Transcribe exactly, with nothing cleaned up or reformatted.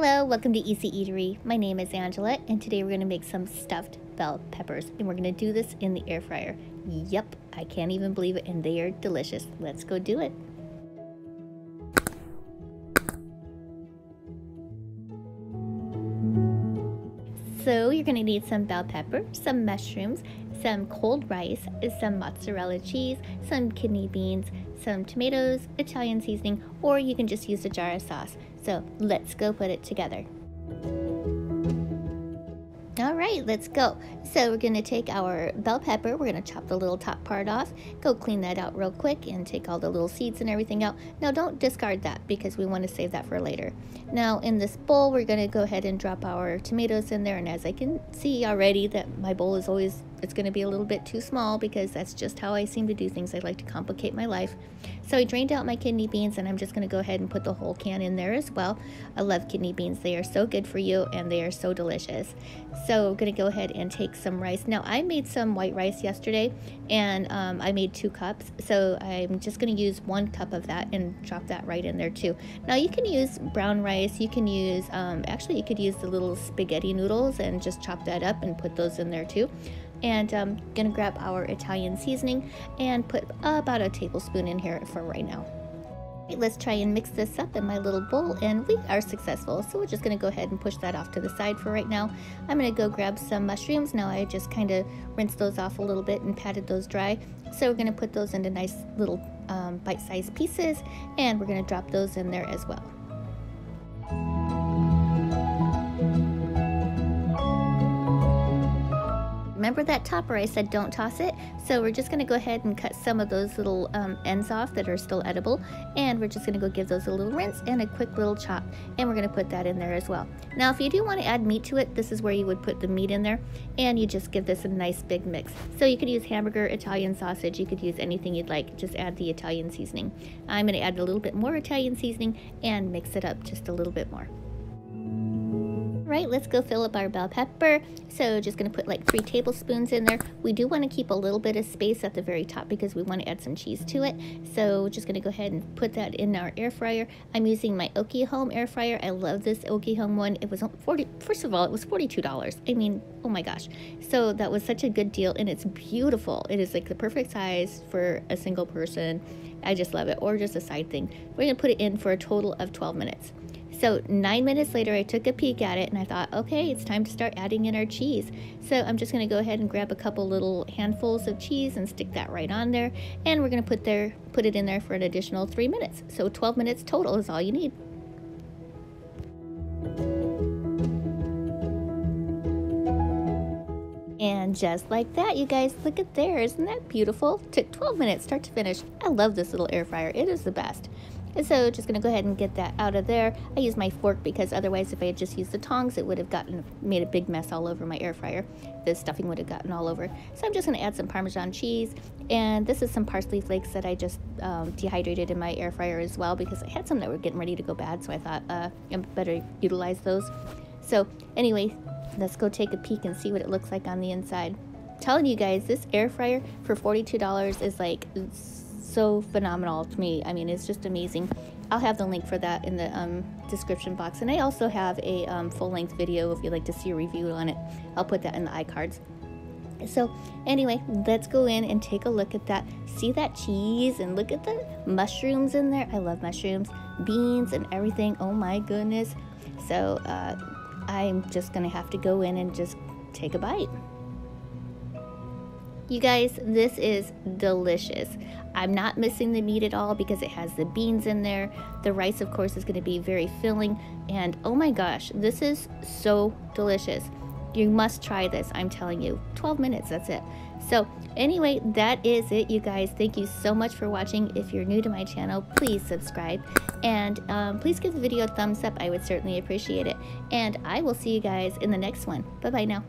Hello, welcome to Easy Eatery. My name is Angela, and today we're going to make some stuffed bell peppers, and we're going to do this in the air fryer. Yep, I can't even believe it, and they are delicious. Let's go do it. So you're going to need some bell pepper, some mushrooms, some cold rice, some mozzarella cheese, some kidney beans, some tomatoes, Italian seasoning, or you can just use a jar of sauce. So let's go put it together. All right, let's go. So we're going to take our bell pepper. We're going to chop the little top part off. Go clean that out real quick and take all the little seeds and everything out. Now don't discard that because we want to save that for later. Now in this bowl, we're going to go ahead and drop our tomatoes in there. And as I can see already that my bowl is always, it's going to be a little bit too small because that's just how I seem to do things. I like to complicate my life. So I drained out my kidney beans, and I'm just going to go ahead and put the whole can in there as well. I love kidney beans. They are so good for you and they are so delicious. So I'm going to go ahead and take some rice. Now I made some white rice yesterday, and um, I made two cups. So I'm just going to use one cup of that and drop that right in there too. Now you can use brown rice. You can use, um, actually you could use the little spaghetti noodles and just chop that up and put those in there too. And I'm um, gonna grab our Italian seasoning and put about a tablespoon in here for right now. Let's try and mix this up in my little bowl, and we are successful. So we're just gonna go ahead and push that off to the side for right now. I'm gonna go grab some mushrooms. Now I just kind of rinsed those off a little bit and patted those dry. So we're gonna put those into nice little um, bite-sized pieces, and we're gonna drop those in there as well. Remember that topper I said don't toss it? So we're just gonna go ahead and cut some of those little um, ends off that are still edible, and we're just gonna go give those a little rinse and a quick little chop, and we're gonna put that in there as well. Now if you do want to add meat to it, this is where you would put the meat in there, and you just give this a nice big mix. So you could use hamburger, Italian sausage, you could use anything you'd like, just add the Italian seasoning. I'm gonna add a little bit more Italian seasoning and mix it up just a little bit more. Right, let's go fill up our bell pepper. So just gonna put like three tablespoons in there. We do wanna keep a little bit of space at the very top because we wanna add some cheese to it. So just gonna go ahead and put that in our air fryer. I'm using my Aukey Home air fryer. I love this Aukey Home one. It was forty, first of all, it was forty-two dollars. I mean, oh my gosh. So that was such a good deal, and it's beautiful. It is like the perfect size for a single person. I just love it, or just a side thing. We're gonna put it in for a total of twelve minutes. So nine minutes later, I took a peek at it and I thought, okay, it's time to start adding in our cheese. So I'm just gonna go ahead and grab a couple little handfuls of cheese and stick that right on there. And we're gonna put there, put it in there for an additional three minutes. So twelve minutes total is all you need. And just like that, you guys, look at there, isn't that beautiful? Took twelve minutes, start to finish. I love this little air fryer, it is the best. And so just gonna go ahead and get that out of there. I use my fork because otherwise if I had just used the tongs, it would have gotten made a big mess all over my air fryer. The stuffing would have gotten all over. So I'm just gonna add some Parmesan cheese, and this is some parsley flakes that I just um, dehydrated in my air fryer as well because I had some that were getting ready to go bad, so I thought uh, I better utilize those. So anyway, let's go take a peek and see what it looks like on the inside. I'm telling you guys, this air fryer for forty-two dollars is like so phenomenal to me. I mean, it's just amazing. I'll have the link for that in the um, description box, and I also have a um, full-length video if you'd like to see a review on it. I'll put that in the iCards. So anyway, let's go in and take a look at that. See that cheese, and look at the mushrooms in there. I love mushrooms, beans, and everything. Oh my goodness. So uh, I'm just gonna have to go in and just take a bite. You guys, this is delicious. I'm not missing the meat at all because it has the beans in there. The rice, of course, is going to be very filling. And oh my gosh, this is so delicious. You must try this, I'm telling you. twelve minutes, that's it. So anyway, that is it, you guys. Thank you so much for watching. If you're new to my channel, please subscribe. And um, please give the video a thumbs up. I would certainly appreciate it. And I will see you guys in the next one. Bye-bye now.